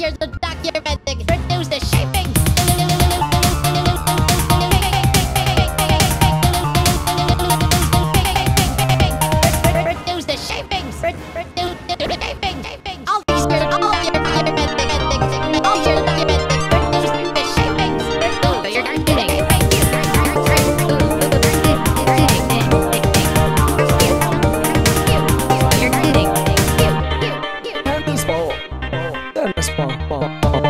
Here's the documenting. Reduce the shaping. Reduce the shaping. Reduce the shaping. Ball.